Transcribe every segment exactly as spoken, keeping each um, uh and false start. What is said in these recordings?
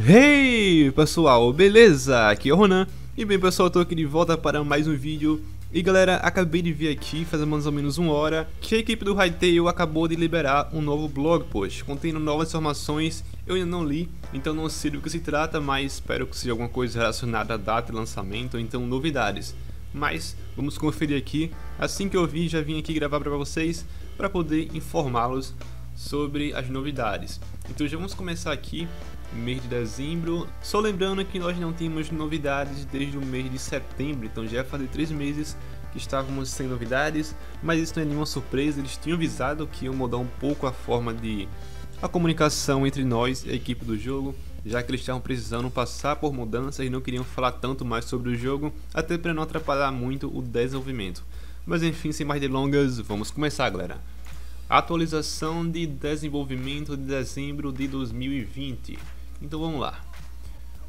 Hey pessoal, beleza? Aqui é o Ronan. E bem pessoal, eu tô aqui de volta para mais um vídeo. E galera, acabei de vir aqui, faz mais ou menos uma hora, que a equipe do Hytale acabou de liberar um novo blog post, contendo novas informações. Eu ainda não li, então não sei do que se trata, mas espero que seja alguma coisa relacionada à data de lançamento, ou então novidades. Mas vamos conferir aqui. Assim que eu vi, já vim aqui gravar para vocês, para poder informá-los sobre as novidades. Então já vamos começar aqui. Mês de dezembro, só lembrando que nós não temos novidades desde o mês de setembro, então já fazia três meses que estávamos sem novidades, mas isso não é nenhuma surpresa, eles tinham avisado que iam mudar um pouco a forma de a comunicação entre nós e a equipe do jogo, já que eles estavam precisando passar por mudanças e não queriam falar tanto mais sobre o jogo, até para não atrapalhar muito o desenvolvimento. Mas enfim, sem mais delongas, vamos começar, galera. Atualização de desenvolvimento de dezembro de dois mil e vinte. Então vamos lá.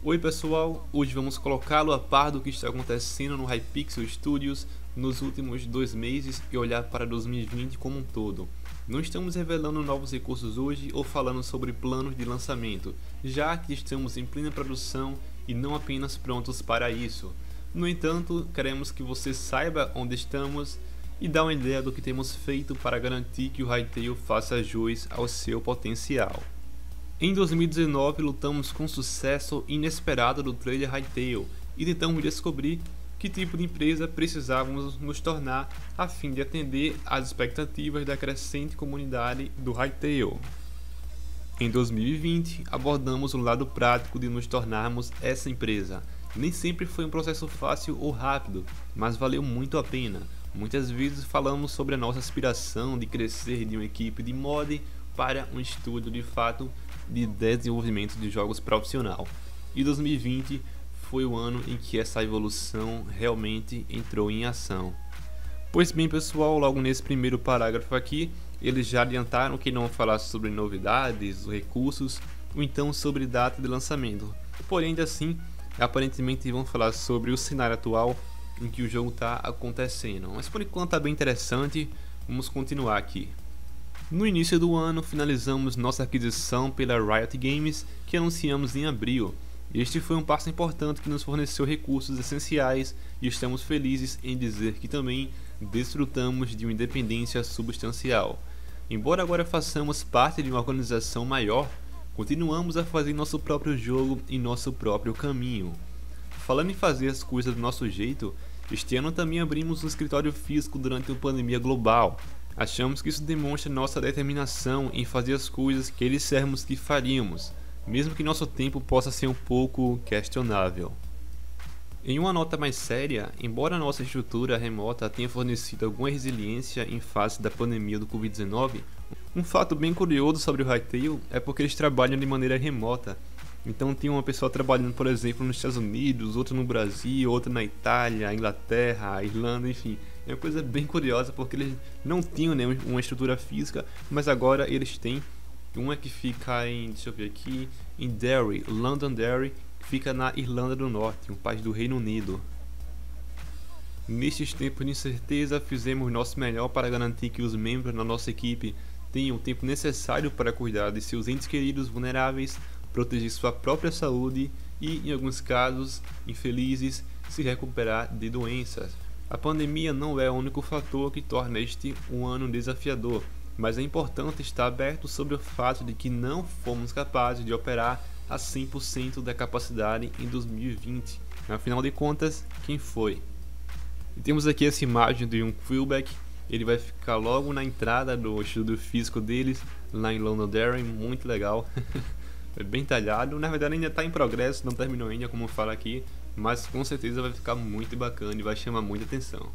Oi pessoal, hoje vamos colocá-lo a par do que está acontecendo no Hypixel Studios nos últimos dois meses e olhar para dois mil e vinte como um todo. Não estamos revelando novos recursos hoje ou falando sobre planos de lançamento, já que estamos em plena produção e não apenas prontos para isso. No entanto, queremos que você saiba onde estamos e dá uma ideia do que temos feito para garantir que o Hytale faça jus ao seu potencial. Em dois mil e dezenove lutamos com o sucesso inesperado do trailer Hytale e tentamos descobrir que tipo de empresa precisávamos nos tornar a fim de atender às expectativas da crescente comunidade do Hytale. Em dois mil e vinte abordamos o lado prático de nos tornarmos essa empresa. Nem sempre foi um processo fácil ou rápido, mas valeu muito a pena. Muitas vezes falamos sobre a nossa aspiração de crescer de uma equipe de mod para um estúdio de fato de desenvolvimento de jogos profissional, e dois mil e vinte foi o ano em que essa evolução realmente entrou em ação. Pois bem pessoal, logo nesse primeiro parágrafo aqui, eles já adiantaram que não vão falar sobre novidades, recursos, ou então sobre data de lançamento, porém ainda assim, aparentemente vão falar sobre o cenário atual em que o jogo está acontecendo, mas por enquanto está bem interessante, vamos continuar aqui. No início do ano, finalizamos nossa aquisição pela Riot Games, que anunciamos em abril. Este foi um passo importante que nos forneceu recursos essenciais e estamos felizes em dizer que também desfrutamos de uma independência substancial. Embora agora façamos parte de uma organização maior, continuamos a fazer nosso próprio jogo e nosso próprio caminho. Falando em fazer as coisas do nosso jeito, este ano também abrimos um escritório físico durante uma pandemia global. Achamos que isso demonstra nossa determinação em fazer as coisas que dissermos que faríamos, mesmo que nosso tempo possa ser um pouco questionável. Em uma nota mais séria, embora nossa estrutura remota tenha fornecido alguma resiliência em face da pandemia do covid dezenove, um fato bem curioso sobre o Hytale é porque eles trabalham de maneira remota. Então tem uma pessoa trabalhando, por exemplo, nos Estados Unidos, outra no Brasil, outra na Itália, Inglaterra, Irlanda, enfim. É uma coisa bem curiosa porque eles não tinham nenhuma uma estrutura física, mas agora eles têm uma que fica em, deixa eu ver aqui, em Derry, Londonderry, que fica na Irlanda do Norte, um país do Reino Unido. Nestes tempos de incerteza, fizemos nosso melhor para garantir que os membros da nossa equipe tenham o tempo necessário para cuidar de seus entes queridos vulneráveis, proteger sua própria saúde e, em alguns casos infelizes, se recuperar de doenças. A pandemia não é o único fator que torna este um ano desafiador, mas é importante estar aberto sobre o fato de que não fomos capazes de operar a cem por cento da capacidade em dois mil e vinte, afinal de contas, quem foi? E temos aqui essa imagem de um Quilbeck, ele vai ficar logo na entrada do estúdio físico deles, lá em Londonderry, muito legal. É bem talhado, na verdade ainda está em progresso, não terminou ainda como fala aqui, mas com certeza vai ficar muito bacana e vai chamar muita atenção.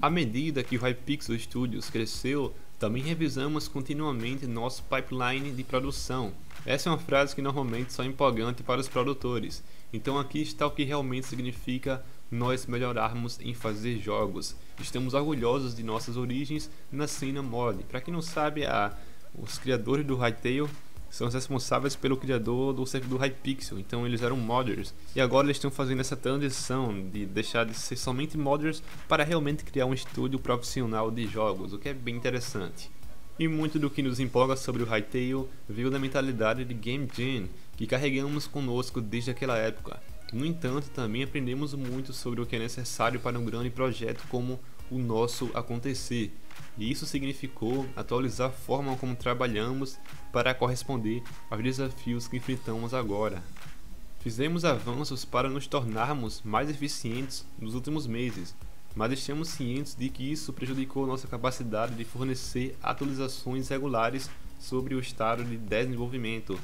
À medida que o Hypixel Studios cresceu, também revisamos continuamente nosso pipeline de produção. Essa é uma frase que normalmente só é empolgante para os produtores, então aqui está o que realmente significa nós melhorarmos em fazer jogos. Estamos orgulhosos de nossas origens na cena mod. Para quem não sabe, a, os criadores do Hytale são os responsáveis pelo criador do servidor Hypixel, então eles eram modders. E agora eles estão fazendo essa transição de deixar de ser somente modders para realmente criar um estúdio profissional de jogos, o que é bem interessante. E muito do que nos empolga sobre o Hytale veio da mentalidade de Game Jam, que carregamos conosco desde aquela época. No entanto, também aprendemos muito sobre o que é necessário para um grande projeto como o nosso acontecer, e isso significou atualizar a forma como trabalhamos para corresponder aos desafios que enfrentamos agora. Fizemos avanços para nos tornarmos mais eficientes nos últimos meses, mas estamos cientes de que isso prejudicou nossa capacidade de fornecer atualizações regulares sobre o estado de desenvolvimento.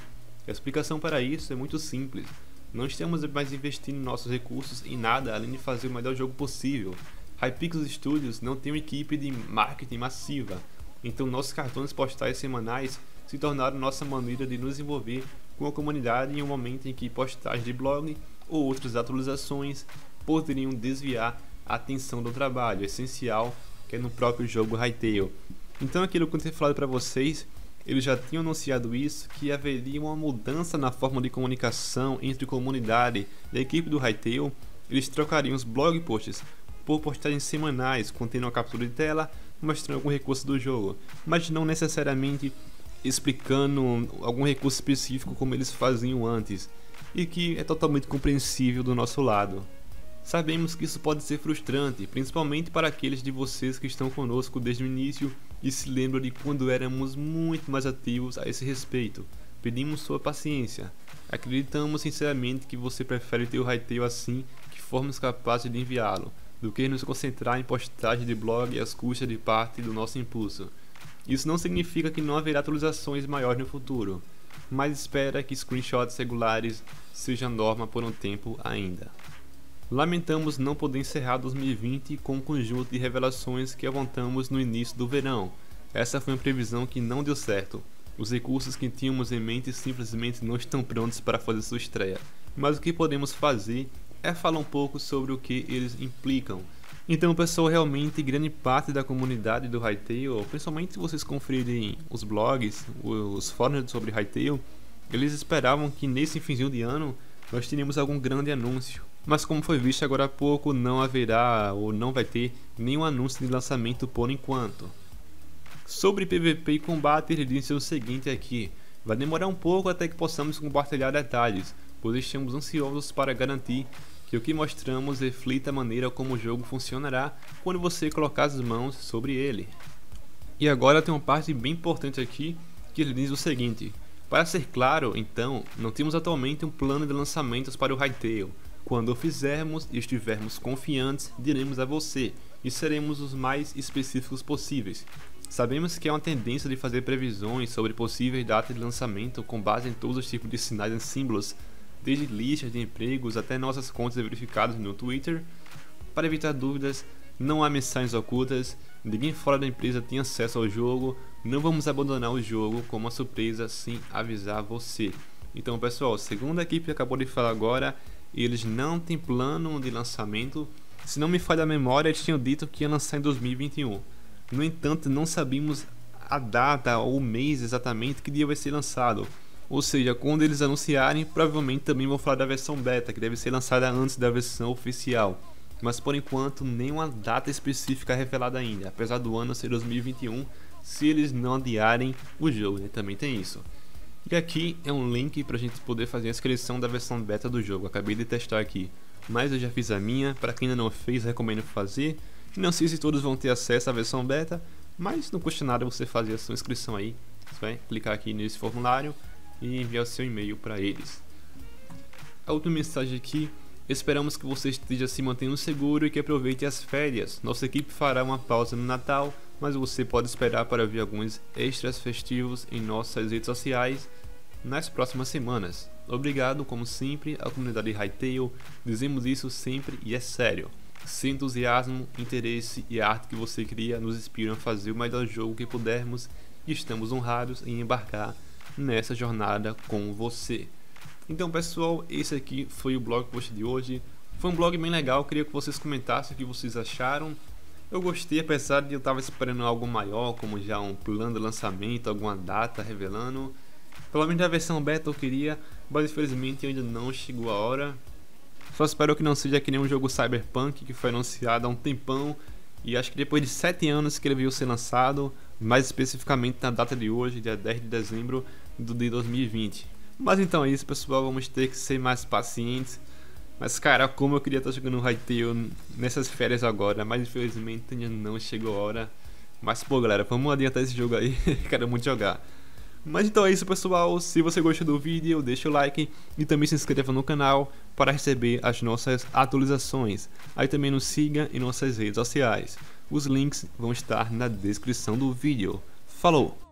A explicação para isso é muito simples. Não estamos mais investindo nossos recursos em nada além de fazer o melhor jogo possível. Hypixel Studios não tem uma equipe de marketing massiva, então nossos cartões postais semanais se tornaram nossa maneira de nos envolver com a comunidade em um momento em que postagens de blog ou outras atualizações poderiam desviar a atenção do trabalho essencial que é no próprio jogo Hytale. Então aquilo que eu tinha falado para vocês, eles já tinham anunciado isso, que haveria uma mudança na forma de comunicação entre a comunidade e a equipe do Hytale. Eles trocariam os blog posts por postagens semanais contendo uma captura de tela mostrando algum recurso do jogo, mas não necessariamente explicando algum recurso específico como eles faziam antes, e que é totalmente compreensível do nosso lado. Sabemos que isso pode ser frustrante, principalmente para aqueles de vocês que estão conosco desde o início e se lembram de quando éramos muito mais ativos a esse respeito. Pedimos sua paciência. Acreditamos sinceramente que você prefere ter o Hytale assim que formos capazes de enviá-lo, do que nos concentrar em postagens de blog às custas de parte do nosso impulso. Isso não significa que não haverá atualizações maiores no futuro, mas espera que screenshots regulares sejam norma por um tempo ainda. Lamentamos não poder encerrar dois mil e vinte com um conjunto de revelações que apontamos no início do verão. Essa foi uma previsão que não deu certo. Os recursos que tínhamos em mente simplesmente não estão prontos para fazer sua estreia, mas o que podemos fazer é falar um pouco sobre o que eles implicam. Então pessoal, realmente grande parte da comunidade do Hytale, principalmente se vocês conferirem os blogs, os fóruns sobre Hytale, eles esperavam que nesse finzinho de ano nós teríamos algum grande anúncio. Mas como foi visto agora há pouco, não haverá ou não vai ter nenhum anúncio de lançamento por enquanto. Sobre P V P e combate, ele disse o seguinte aqui: vai demorar um pouco até que possamos compartilhar detalhes, pois estamos ansiosos para garantir que o que mostramos reflita a maneira como o jogo funcionará quando você colocar as mãos sobre ele. E agora tem uma parte bem importante aqui, que ele diz o seguinte: para ser claro, então, não temos atualmente um plano de lançamentos para o Hytale. Quando o fizermos e estivermos confiantes, diremos a você, e seremos os mais específicos possíveis. Sabemos que há uma tendência de fazer previsões sobre possíveis datas de lançamento com base em todos os tipos de sinais e símbolos, desde listas de empregos até nossas contas verificadas no Twitter. Para evitar dúvidas, não há mensagens ocultas, ninguém fora da empresa tem acesso ao jogo, não vamos abandonar o jogo como uma surpresa sem avisar você. Então pessoal, segundo a equipe acabou de falar agora, eles não têm plano de lançamento. Se não me falha a memória, eles tinham dito que ia lançar em dois mil e vinte e um. No entanto, não sabemos a data ou o mês exatamente que dia vai ser lançado. Ou seja, quando eles anunciarem, provavelmente também vão falar da versão beta, que deve ser lançada antes da versão oficial. Mas por enquanto, nenhuma data específica é revelada ainda, apesar do ano ser dois mil e vinte e um, se eles não adiarem o jogo, né? Também tem isso. E aqui é um link para a gente poder fazer a inscrição da versão beta do jogo, acabei de testar aqui. Mas eu já fiz a minha, para quem ainda não fez, recomendo fazer. Não sei se todos vão ter acesso à versão beta, mas não custa nada você fazer a sua inscrição aí. Você vai clicar aqui nesse formulário e enviar o seu e-mail para eles. A outra mensagem aqui: esperamos que você esteja se mantendo seguro e que aproveite as férias. Nossa equipe fará uma pausa no Natal, mas você pode esperar para ver alguns extras festivos em nossas redes sociais nas próximas semanas. Obrigado, como sempre, à comunidade Hytale. Dizemos isso sempre e é sério. Seu entusiasmo, interesse e a arte que você cria nos inspiram a fazer o melhor jogo que pudermos e estamos honrados em embarcar nessa jornada com você. Então pessoal, esse aqui foi o blog post de hoje. Foi um blog bem legal, queria que vocês comentassem o que vocês acharam. Eu gostei, apesar de eu estar esperando algo maior, como já um plano de lançamento, alguma data revelando. Pelo menos a versão beta eu queria, mas infelizmente ainda não chegou a hora. Só espero que não seja que nem um jogo Cyberpunk, que foi anunciado há um tempão e acho que depois de sete anos que ele veio ser lançado, mais especificamente na data de hoje, dia dez de dezembro de dois mil e vinte. Mas então é isso, pessoal, vamos ter que ser mais pacientes. Mas cara, como eu queria estar jogando Hytale nessas férias agora, mas infelizmente ainda não chegou a hora. Mas pô galera, vamos adiantar esse jogo aí, quero muito jogar. Mas então é isso, pessoal, se você gostou do vídeo, deixa o like e também se inscreva no canal para receber as nossas atualizações. Aí também nos siga em nossas redes sociais, os links vão estar na descrição do vídeo. Falou!